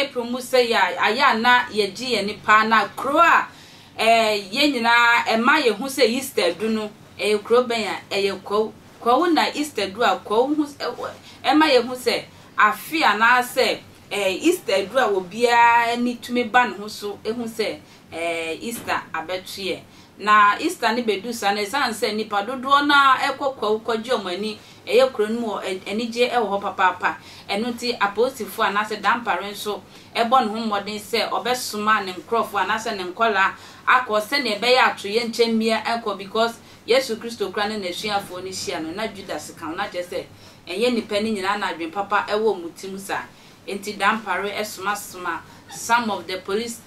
e promusa ya aya na yeji ye nipa na kro a ye nyina e ma ye hu se Easter du no e kro ben ya e ye kwawu na Easter du a kwawu hu e ma ye hu se afi ana se Easter du a obia ni tumi ba no so e hu se Easter abetue na Easter ni bedu sana san se nipa dodo na ekokwawu kwaji omani eye kronmo enije ewo ho papa enu ti apostifo anase dampare nso ebo ne hommodin se obesoma ne nkrofo anase ne nkola akose ne ebe ya atoye nchemia eko because Yesu Kristo kra ne nesuafo ni hia no na Judas kan na jese enye nipa ni nyina na adwen papa ewo mutimu sa enti dampare esoma soma some of the police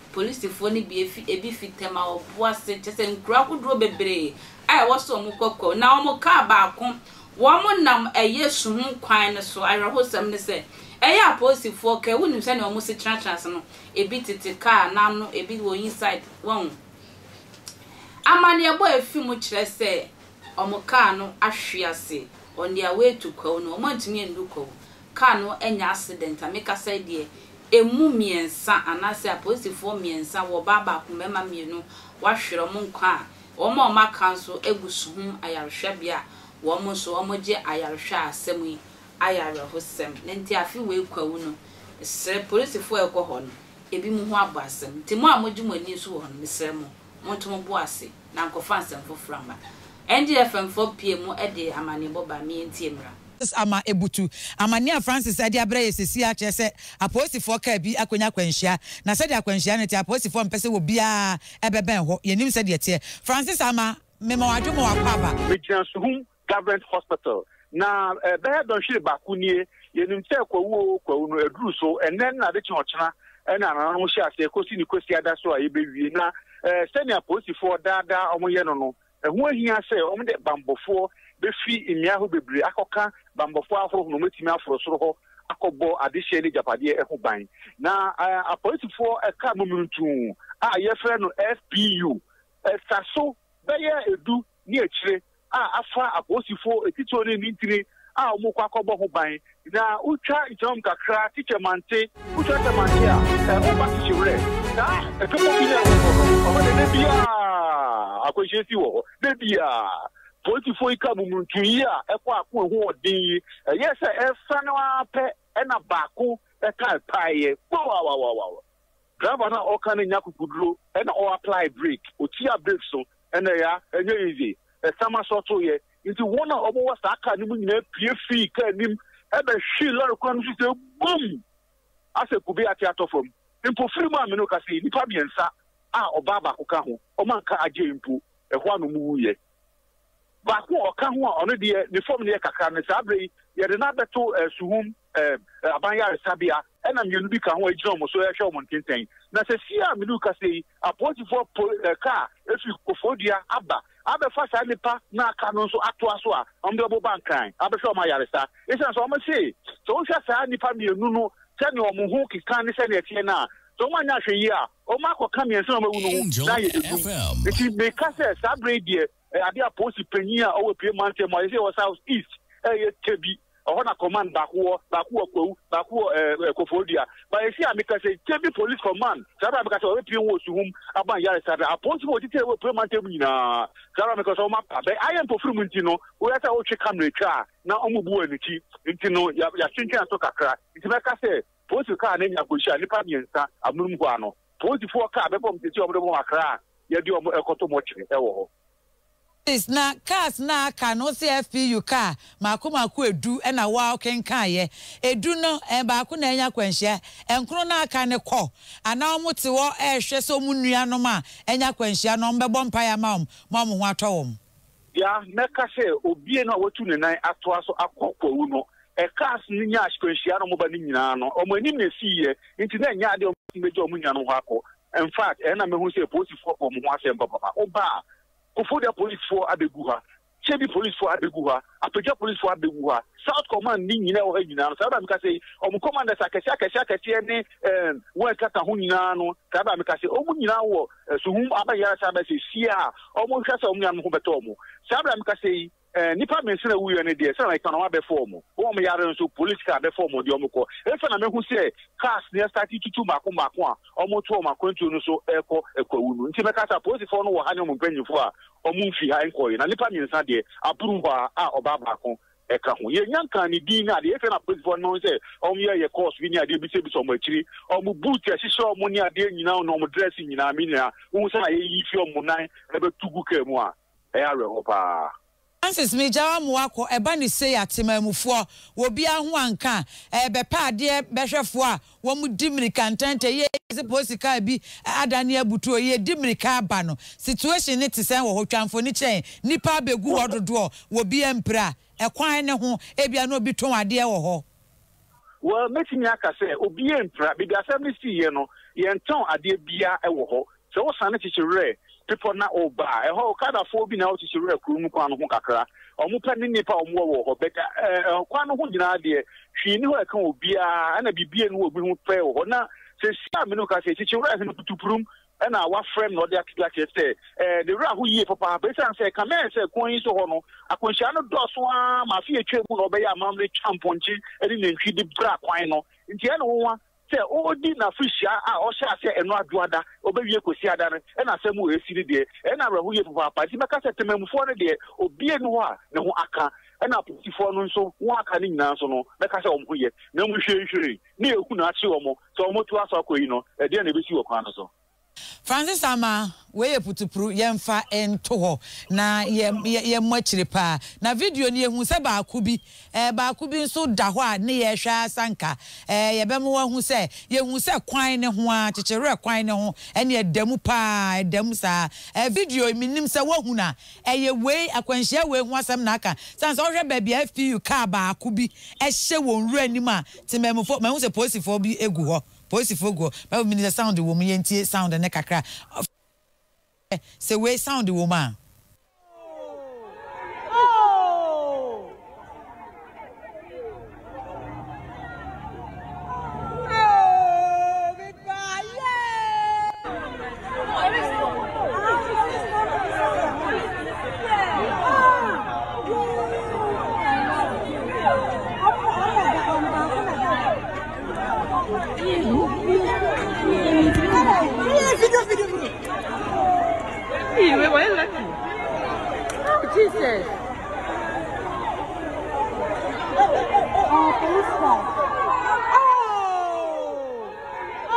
phone bi ebi fitema oboase jese nkra kodro bebere ai wo so mu kokko na wo mu ka ba ko Woman nam a yes, whom quine so I host them to say. A posty for care wouldn't send almost a transnational. A bit a car, now a bit will inside one. A man near boy a few much less say, or Mocano, as she say, on their way to Cono, Montini and Duco. Cano, any accident, I make a say, dear. A mummy and son, and I say a posty for me and son, or Baba, who member me, no, wash your moon car, or more my counsel, a bush whom I shall shabia. Woman so omoje ayarsha semwi ayara hosem nti afi we kwawu no se police fo ekoho no ebi mu ho abasem ti mo amodjum ani so ho no mesrem mo ntom bo ase na nkofa ansem foframa ndfm 4pm mu ede amane boba mi nti emra ama ebutu amania Francis ade abraye sisi a chese apostifo ka bi akonya kwanhia na se de akwanhia ne ti apostifo mpese wo bia ebeben ho yenim se de tie Francis ama memo adwomo akwaba region suhum Government hospital. Now, they don't share Bakuni, you didn't tell Kawu, Druso, and then at the China, and I don't know, she has a question, that's why you be now. Send a post before Dada or Moyano, and when he has said, only the bamboo for the fee in Yahu Bibri, Akoka, bamboo for no meeting out for Soho, Akobo, additionally Japadia, Ekobine. Now, a post for a Kamun to a year friend FPU, a Sasso, they do near Chile. Afa aposifo etito ne nitire omukwa kobo ho ban na utwa itom kakra tichemante utwa temante a obati chewre na ekopo bia oba de bia akochesi wo de bia aposifo ikamumtu yi a ekwa akwo ehu odin yes efa no ape na baako eka paaye wa driver na oka ne nyakukuduro na o apply brake otia brake so na ya enye easy summer sort of year into one of our Saka, you know, PFE can him ever she learn country to boom. I said, could be a theater from him for 3 months, no cassie, the Fabian Sa, or Baba Okaho, or Manka Ajimpu, a one muye. But who or Kahu already the formula Kakan Sabre, yet another two as whom Abaya Sabia, and I'm going to be Kahu Jomo, so I shall want to say. Now, say, see, I'm Luca say, a 44 car, if you go for the Abba. Abe fasa nipa na kanon so atoa so a ombo bankan abehwe o ma yaresa esan so o ma sei so o hwa sa nipa mienu no tani o mo hu kikan ne se ne tie na so ma nya hwe yi a o ma akoka mienso o ma wu no na ye du ti be kase sa bredie ade aposi panyi a o pie mante mo ye o south east ye tebi o na command bakuo kwawu bakuo kofodia ba ye si amika se tebi police command sara amika se o pie wo suhum aban yaresa aposi o ti te wo pie mante mu nyina sara amika so ma ba ayen pofrum ntino o yata o twe camera twa na omubu aniti ntino ya twenkan so kakra ntimeka se police car na nya koshia nipa miensa amunum kwa no police fo car be bom tete omudo mo akra ye di omo ekoto mo chire ewo ho na cars na kanu CFPU car makumaku edu na wa okenkan ye edu no e ba ku na enya kwanhia enkro na aka ne ko ana omuti wo ehwe so munua no ma enya kwanhia no mbebo mpa ya ma mo ho atọ wo ya meka se obie na wotu ne nan ato aso akokwa wu no e cars ni nya kwanhia no mo ba ni nyina no omo anim na siye nti na nya ade omejo omunya no ho akọ in fact e na me hu se police for mo ho asem papa oba for the police for Abeguha, Chebi police for Abeguha, Apeja police for Abeguha, South Command, Nina or Hegina, South Africa say, Commanders Akasaka, where Catahunano, Tabamaka, Omunina, to whom Abayasa, Sia, almost Omnian Hubatomo, Sabram Casey, Nipa mesere wuyo ne de se na ka na wa be form wo mo yare nso political be form de omko e fe na me hu se cars ne start tutu mako a omo to ma kwantu no so eko ekawunu nti be kasa police for no wo hanye mo mpanyifo a omo mfi ha enko na nipa mensa de apuru ba a oba ba ko eka ho ye nyanka ni din na de e fe na police for no se omo ye course bi ni ade bi se bi so mo akiri omo boot e sise omo ni ade nyina no omo dress nyina me na wo se na ye yi fi omo nan e be tugu ka mu a e ya re ho pa Francis Mijawa Mwako, Ebani say at Timamufoa, will be a Wanka, Bepa, dear Beshafoa, one would dimly content a year as a postica be Adania Butu, a year dimly carbano. Situation it is an Hotan for Niche, Nipa Begu or the door, will be emperor, a quine home, Ebiano Biton, a dear ho. Well, making Yaka say, Obi emperor, be the assembly, you know, Yanton, a dear Bia, a woho, so sanity rare. People na oba e ho kada fo bi na o tisi re krumu kwa no ho kakra omo pani nipa omo wo ho beka kwa no ho nyina de hwi ni ho e kan obi a na bibie no obi ho pɛ ho na se sia me no ka se tisi re no tutupurum e na wa frame no de akila kete de ra ho yie papa be san se ka me se kon yi so ho no akonhia no dɔso a ma fi etwe mu no be ya amamre champonchi e ni nhwi de bra kwan no nti e no ho odi na fishia a o sha se eno aduada obewie kosi ada ne na asem o esiri de na rahuye papa ti meka se temamfo ne de obie no a ne ho aka na politifo no nso wo aka ne nyina nso no meka se omhuye na mhwehwehwe na eku na achi omo so omo tu aso akoyi no e de na besi wo kwa no so Francis Ama we ye putupru yemfa ento ho na ye mwachire pa na video ni ehu se ba akubi nso da ho a ne ye hwa sanka ye be mo hu se ye hu se kwan ne ho a chechere kwan ne ho ene edamu pa edamu sa video minim se wo hu na ye we akwanhia we hu asem na aka sanse wo hwe ba bia fiu ka ba akubi ehye won ru anim a temamfo ma hu se police for bi egu ho police for go ba minister sound wo mu yentie sound ne kakra se we sound woman. Oh! Oh, goodbye. Jesus. Oh, policeman. Oh! Oh! Oh,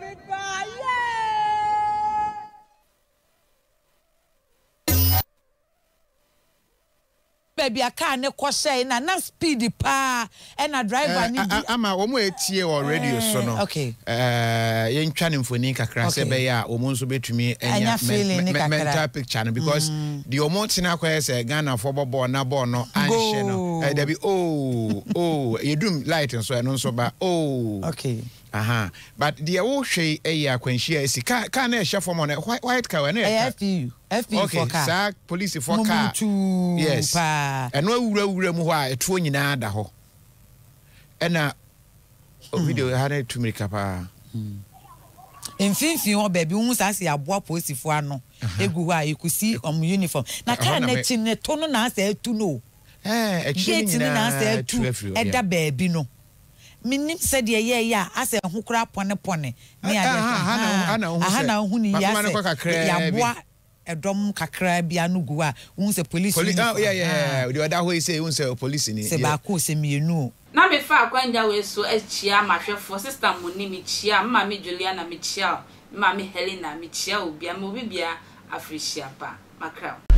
goodbye. Yeah. Baby, I can't question. Na speedy pa. And a driver I'm a woman here already, so no. Okay. Young channel for Nika Crasabaya, Omonso be to me and mental picture because the Omontina quest a Ghana for Bobo, Nabono, and there be oh, you do light and so I don't so by oh, okay. Aha, but the Oshay Aya when she is a can't share for money, white car and FPU okay, sack police for car, yes, and no room why a twin in Adaho. Ena video had to make up in 50 or baby who says you are both positive one. You could see on uniform. Now can't let in a ton answer to no. A cheating answer to Edda baby no. Minim said, yeah, I said, who crap on a pony. I know who near a drum kakra bia no gua won se police yeah we that way say won se police ni se ba ko se mi nu na me fa kwanja we so achia mahwefo sister moni mi chia mama me Juliana mi chia mama me Helena mi chia obi am obi bia afreshia pa makra